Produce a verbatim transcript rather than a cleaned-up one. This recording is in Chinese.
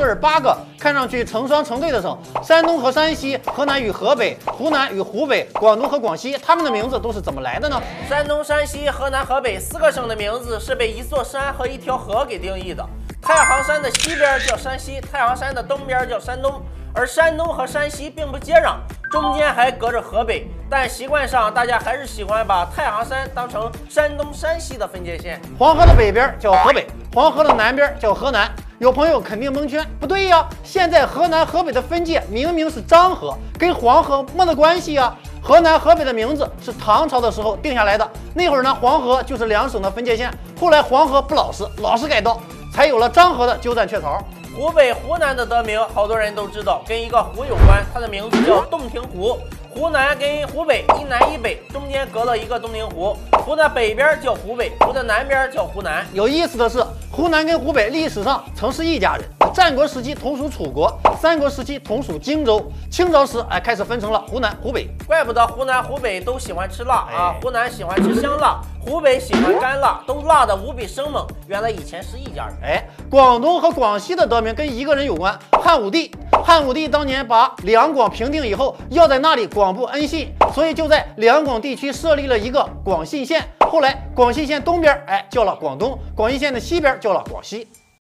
对儿八个，看上去成双成对的省，山东和山西，河南与河北，湖南与湖北，广东和广西，他们的名字都是怎么来的呢？山东、山西、河南、河北四个省的名字是被一座山和一条河给定义的。太行山的西边叫山西，太行山的东边叫山东。 而山东和山西并不接壤，中间还隔着河北，但习惯上大家还是喜欢把太行山当成山东、山西的分界线。黄河的北边叫河北，黄河的南边叫河南。有朋友肯定蒙圈，不对呀，现在河南、河北的分界明明是漳河，跟黄河没得关系呀。河南、河北的名字是唐朝的时候定下来的，那会儿呢，黄河就是两省的分界线。后来黄河不老实，老是改道，才有了漳河的鸠占鹊巢。 湖北、湖南的得名，好多人都知道，跟一个湖有关，它的名字叫洞庭湖。湖南跟湖北一南一北，中间隔了一个洞庭湖。湖的北边叫湖北，湖的南边叫湖南。有意思的是，湖南跟湖北历史上曾是一家人。战国时期同属楚国，三国时期同属荆州。清朝时，哎，开始分成了湖南、湖北。怪不得湖南、湖北都喜欢吃辣啊！湖南喜欢吃香辣。 湖北喜欢干辣，都辣得无比生猛。原来以前是一家人。哎，广东和广西的得名跟一个人有关，汉武帝。汉武帝当年把两广平定以后，要在那里广布恩信，所以就在两广地区设立了一个广信县。后来广信县东边，哎，叫了广东；广信县的西边叫了广西。